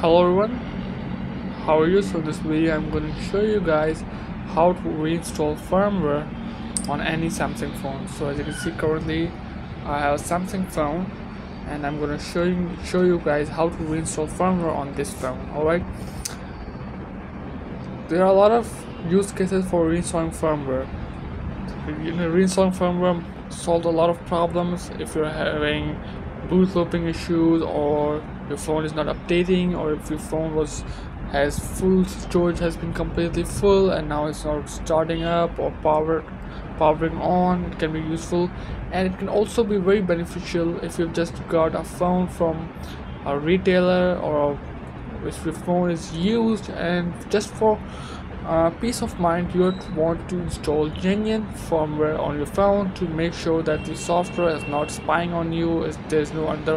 Hello everyone, how are you? So this video I'm going to show you guys how to reinstall firmware on any Samsung phone. So as you can see, currently I have a Samsung phone and I'm going to show you guys how to reinstall firmware on this phone. Alright, there are a lot of use cases for reinstalling firmware. Reinstalling firmware solved a lot of problems. If you're having boot looping issues, or your phone is not updating, or if your phone has full storage, has been completely full and now it's not starting up or powering on, it can be useful. And it can also be very beneficial if you've just got a phone from a retailer, or if your phone is used, and just for peace of mind, you want to install genuine firmware on your phone to make sure that the software is not spying on you, if there's no other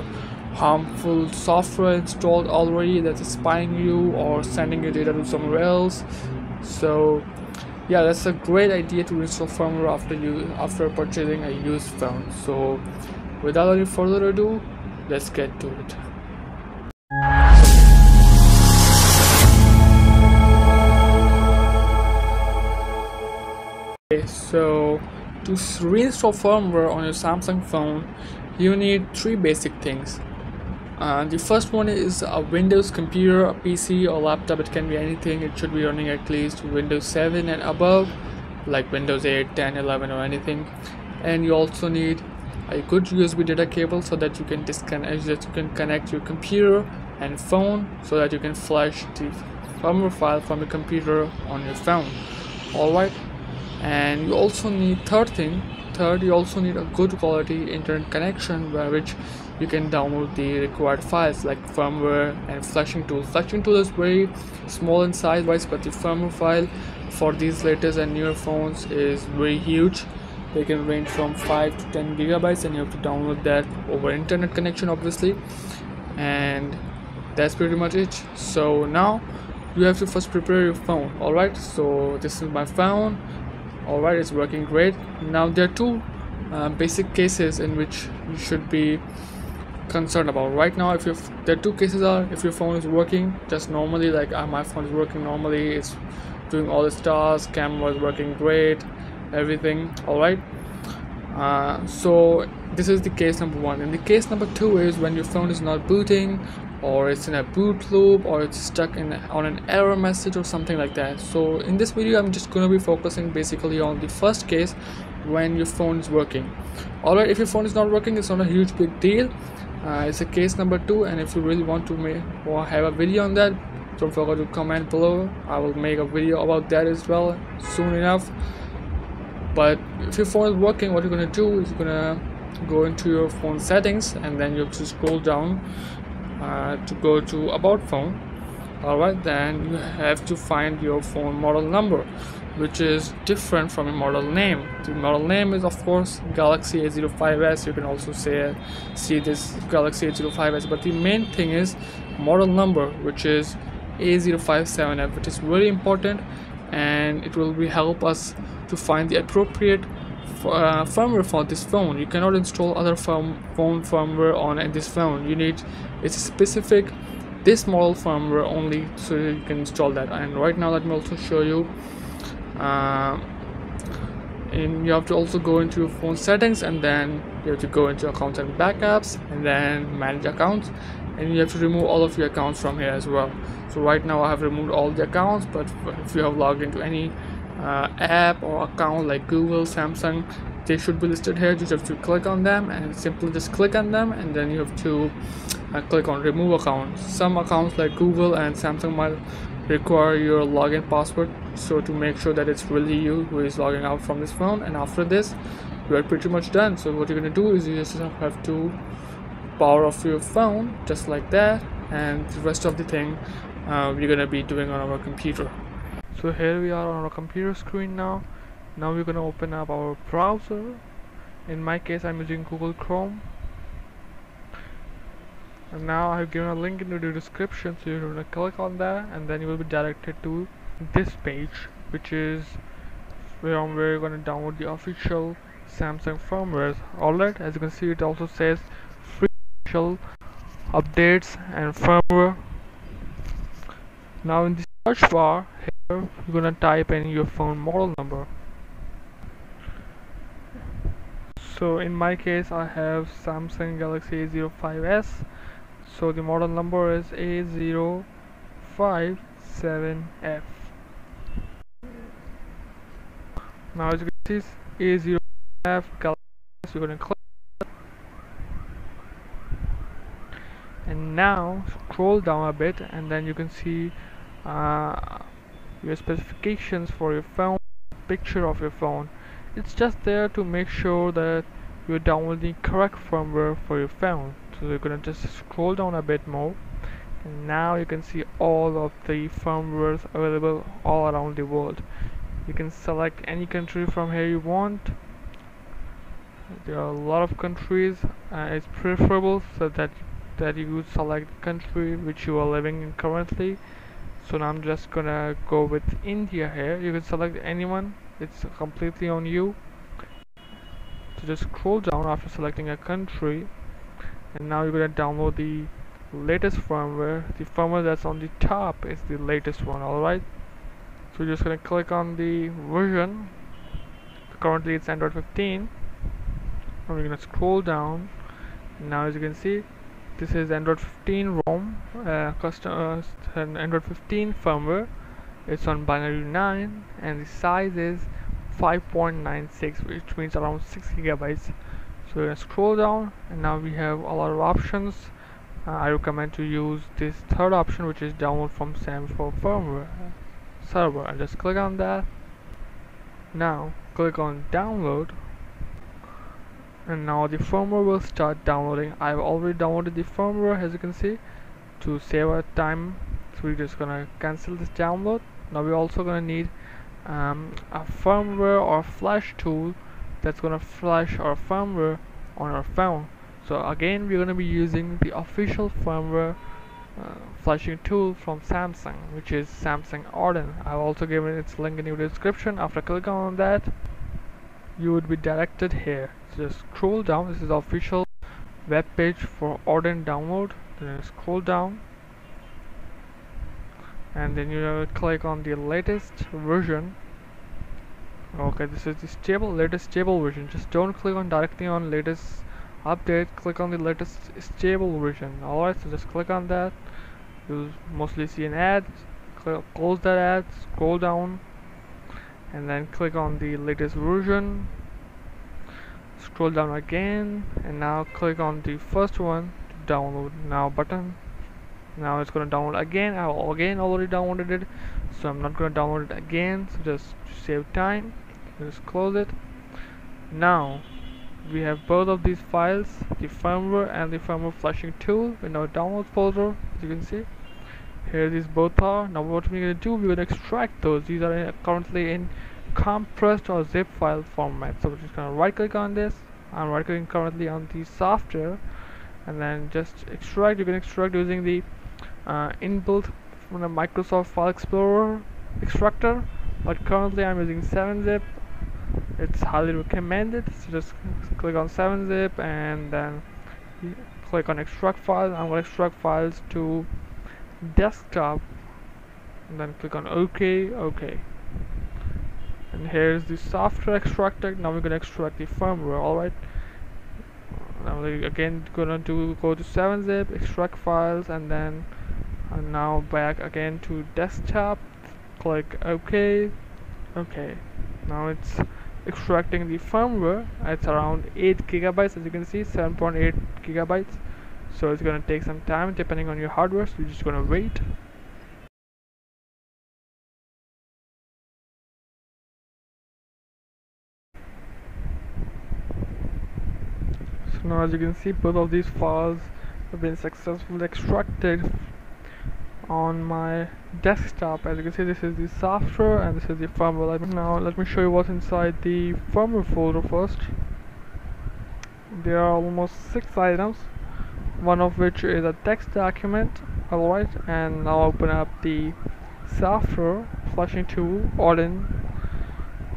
harmful software installed already that is spying you or sending your data to somewhere else. So yeah, that's a great idea to install firmware after purchasing a used phone. So without any further ado, let's get to it. So to reinstall firmware on your Samsung phone, you need three basic things. The first one is a Windows computer, a PC or laptop. It can be anything. It should be running at least Windows 7 and above, like Windows 8, 10, 11 or anything. And you also need a good USB data cable so that you can connect your computer and phone, so that you can flash the firmware file from your computer on your phone. Alright. And you also need you also need a good quality internet connection by which you can download the required files like firmware and flashing tool. Flashing tool is very small in size wise, but the firmware file for these latest and newer phones is very huge. They can range from 5 to 10 gigabytes and you have to download that over internet connection obviously. And that's pretty much it. So now you have to first prepare your phone. Alright, so this is my phone. Alright, it's working great. Now there are two basic cases in which you should be concerned about right now. If your phone is working just normally, like my phone is working normally, it's doing all its tasks, camera is working great, everything. Alright, so this is the case number one. And the case number two is when your phone is not booting, or it's in a boot loop, or it's stuck on an error message or something like that. So in this video I'm just going to be focusing basically on the first case, when your phone is working. Alright, if your phone is not working, it's not a huge big deal. It's a case number two, and if you really want to have a video on that, don't forget to comment below. I will make a video about that as well soon enough. But if your phone is working, what you're going to do is you're going to go into your phone settings, and then you have to scroll down to go to about phone. Alright, then you have to find your phone model number, which is different from your model name. The model name is of course Galaxy A05S. You can also see this Galaxy A05S, but the main thing is model number, which is A057F, which is very important, and it will help us to find the appropriate firmware for this phone. You cannot install other phone firmware on this phone. You need this model firmware only, so you can install that. And right now let me also show you. And you have to also go into your phone settings, and then you have to go into accounts and backups, and then manage accounts, and you have to remove all of your accounts from here as well. So right now I have removed all the accounts, but if you have logged into any app or account like Google, Samsung, they should be listed here. You just have to click on them, and simply just click on them, and then you have to click on remove account. Some accounts like Google and Samsung might require your login password, so to make sure that it's really you who is logging out from this phone. And after this you are pretty much done. So what you're going to do is you just have to power off your phone just like that, and the rest of the thing we're going to be doing on our computer. So here we are on our computer screen now. Now we're gonna open up our browser. In my case I'm using Google Chrome. And now I've given a link into the description, so you're gonna click on that, and then you will be directed to this page, which is where we're gonna download the official Samsung firmware. Alright, as you can see it also says free official updates and firmware Now in the search bar here, you're gonna type in your phone model number. So in my case, I have Samsung Galaxy A05S. So the model number is A057F. Now as you can see, A05S Galaxy, you're going to click it. And now scroll down a bit, and then you can see your specifications for your phone, picture of your phone. It's just there to make sure that you're downloading correct firmware for your phone. So you're going to just scroll down a bit more, and now you can see all of the firmwares available all around the world. You can select any country from here you want. There are a lot of countries, it's preferable so that you select the country which you are living in currently. So now I'm just gonna go with India here. You can select anyone, it's completely on you. So just scroll down after selecting a country, and now you're gonna download the latest firmware. The firmware that's on the top is the latest one. Alright, so you're just gonna click on the version. Currently it's Android 15. And we're gonna scroll down. Now as you can see, this is Android 15 ROM, Android 15 firmware. It's on binary 9, and the size is 5.96, which means around 6 gigabytes. So we're gonna scroll down, and now we have a lot of options. I recommend to use this third option, which is download from Samsung firmware server. I just click on that. Now click on download. And now the firmware will start downloading. I've already downloaded the firmware, as you can see. To save our time, so we're just gonna cancel this download. Now we're also gonna need a firmware or flash tool that's gonna flash our firmware on our phone. So again, we're gonna be using the official firmware flashing tool from Samsung, which is Samsung Odin. I've also given its link in the description. After clicking on that, you would be directed here. Just scroll down. This is the official web page for Odin download. Then scroll down, and then you click on the latest version. Okay, this is the latest stable version. Just don't click on directly on latest update. Click on the latest stable version. Alright, so just click on that. You'll mostly see an ad. Close that ad. Scroll down, and then click on the latest version. Scroll down again, and now click on the first one to download now button. Now it's going to download again. I already downloaded it, so I'm not going to download it again. So just to save time, just close it. Now we have both of these files, the firmware and the firmware flashing tool, in our downloads folder. As you can see here, these both are. Now what we're going to do, we're going to extract those. These are currently in compressed or zip file format. So we're just gonna right click on this. I'm right clicking currently on the software, and then just extract. You can extract using the inbuilt from the Microsoft File Explorer extractor, but currently I'm using 7-zip. It's highly recommended. So just click on 7-zip and then click on extract file. I'm gonna extract files to desktop, and then click on OK. And here's the software extractor. Now we're gonna extract the firmware. Alright, now we're again gonna go to 7-zip, extract files, and then now back again to desktop. Click OK. Now it's extracting the firmware. It's around 8 gigabytes, as you can see, 7.8 gigabytes. So it's gonna take some time depending on your hardware, so you're just gonna wait. Now as you can see, both of these files have been successfully extracted on my desktop. As you can see, this is the software and this is the firmware. Now let me show you what's inside the firmware folder first. There are almost 6 items, one of which is a text document. Alright, and now open up the software flashing tool Odin,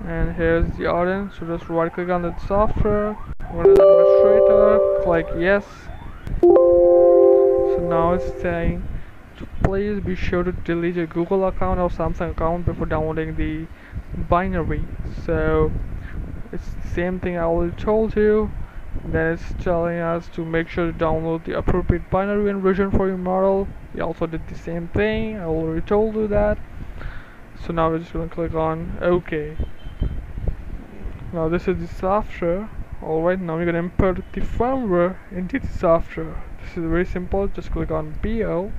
and here's the Odin. So just right click on the software, administrator, click yes. So now it's saying to please be sure to delete your Google account or Samsung account before downloading the binary. So it's the same thing I already told you. Then it's telling us to make sure to download the appropriate binary and version for your model. We also did the same thing, I already told you that. So now we're just going to click on OK. Now this is the software. Alright, now we're going to import the firmware into the software. This is very simple, just click on BO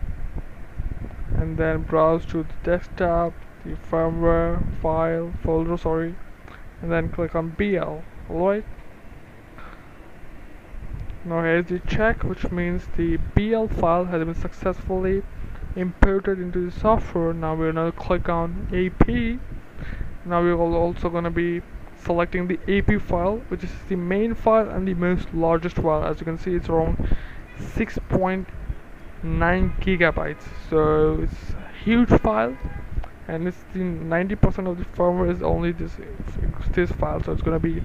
and then browse to the desktop, the firmware file folder, and then click on BL. Alright, now here's the check, which means the BL file has been successfully imported into the software. Now we're going to click on AP. Now we're also going to be selecting the AP file, which is the main file and the most largest file. As you can see, it's around 6.9 gigabytes, so it's a huge file, and it's the 90% of the firmware is only this file, so it's going to be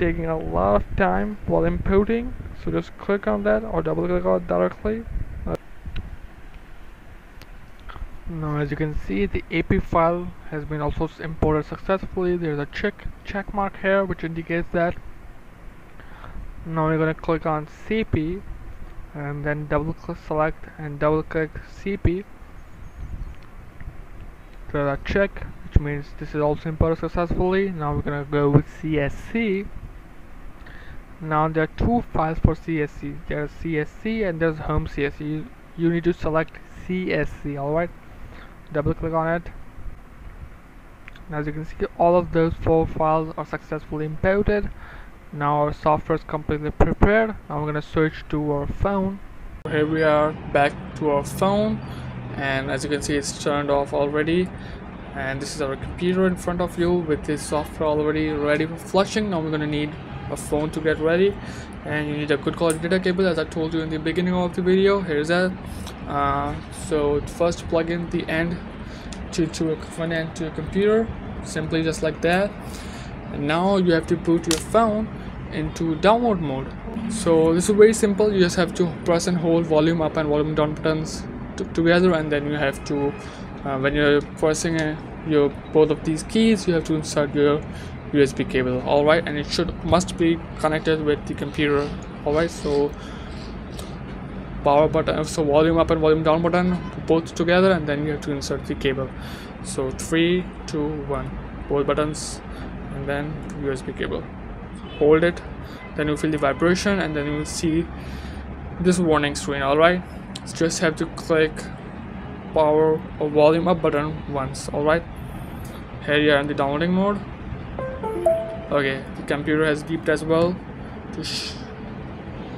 taking a lot of time while importing. So just click on that or double click on it directly. Now as you can see, the AP file has been also imported successfully. There's a check mark here which indicates that. Now we're going to click on CP and then double click, select and double click CP. There's a check, which means this is also imported successfully. Now we're going to go with CSC. Now there are two files for CSC. There's CSC and there's home CSC. You need to select CSC. Alright, double click on it. As you can see, all of those four files are successfully imported. Now our software is completely prepared. Now we're going to switch to our phone. Here we are back to our phone, and as you can see, it's turned off already, and this is our computer in front of you with this software already ready for flushing. Now we're going to need a phone to get ready, and you need a good quality data cable, as I told you in the beginning of the video. Here's that. So first plug in the end to front end to your computer, simply just like that. And now you have to boot your phone into download mode. So this is very simple, you just have to press and hold volume up and volume down buttons together, and then you have to when you're pressing your both of these keys, you have to insert your USB cable. Alright, and it must be connected with the computer. Alright, so power button, so volume up and volume down button both together, and then you have to insert the cable. So 3, 2, 1, both buttons, and then USB cable. Hold it, then you feel the vibration, and then you will see this warning screen. Alright, just have to click power or volume up button once. Alright, here you are in the downloading mode. Okay, the computer has beeped as well to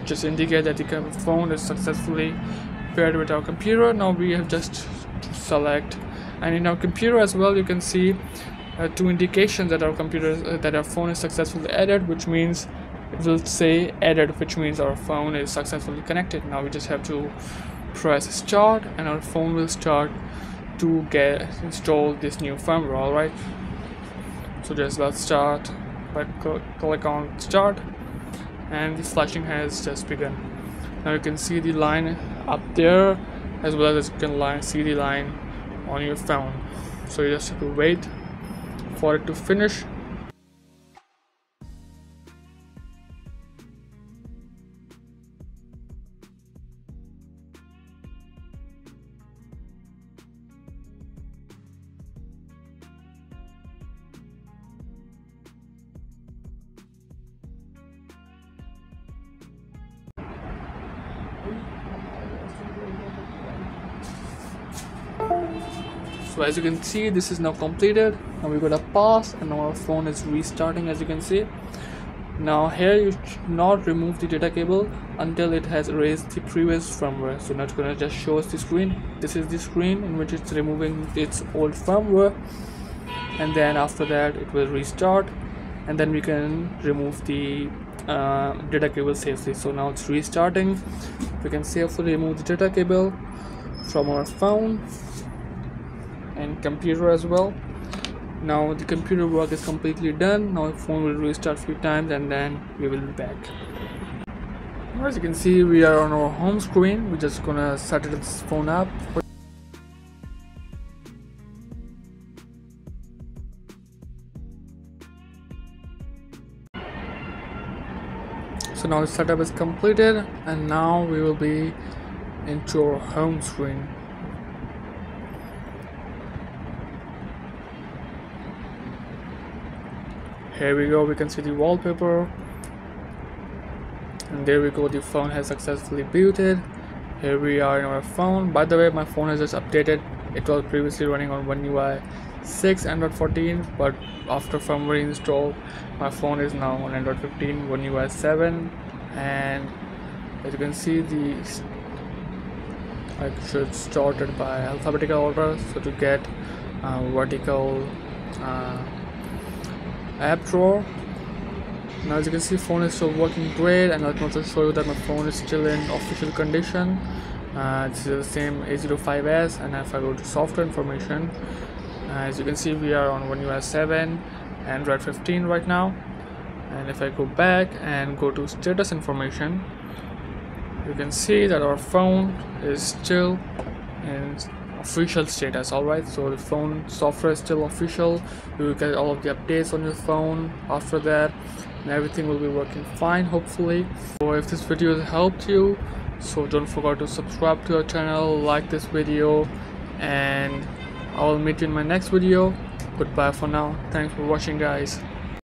just indicate that the phone is successfully paired with our computer. Now we have just to select, and in our computer as well you can see two indications that our phone is successfully added, which means it will say added, which means our phone is successfully connected. Now we just have to press start, and our phone will start to install this new firmware. Alright, so just let's start by click on start, and the flashing has just begun. Now you can see the line up there, as well as you can see the line on your phone. So you just have to wait for it to finish. So as you can see, this is now completed. Now we got a pass, and now our phone is restarting, as you can see. Now here you should not remove the data cable until it has erased the previous firmware. So now it's gonna just show us the screen. This is the screen in which it's removing its old firmware, and then after that it will restart, and then we can remove the data cable safely. So now it's restarting. We can safely remove the data cable from our phone and computer as well. Now the computer work is completely done. Now the phone will restart a few times, and then we will be back. As you can see, we are on our home screen. We're just gonna set this phone up. So now the setup is completed, and now we will be into our home screen. Here we go, we can see the wallpaper. And there we go, the phone has successfully booted. Here we are in our phone. By the way, my phone has just updated. It was previously running on One UI 6 Android 14, but after firmware install, my phone is now on Android 15 One UI 7. And as you can see, I should sort it by alphabetical order. So to get vertical app drawer. Now as you can see, phone is still working great, and I can also show you that my phone is still in official condition. This is the same A05S, and if I go to software information, as you can see, we are on One UI 7 Android 15 right now. And if I go back and go to status information, you can see that our phone is still in official status. Alright, so the phone software is still official. You will get all of the updates on your phone after that, and everything will be working fine, hopefully. So if this video has helped you, so don't forget to subscribe to our channel, like this video, and I will meet you in my next video. Goodbye for now. Thanks for watching, guys.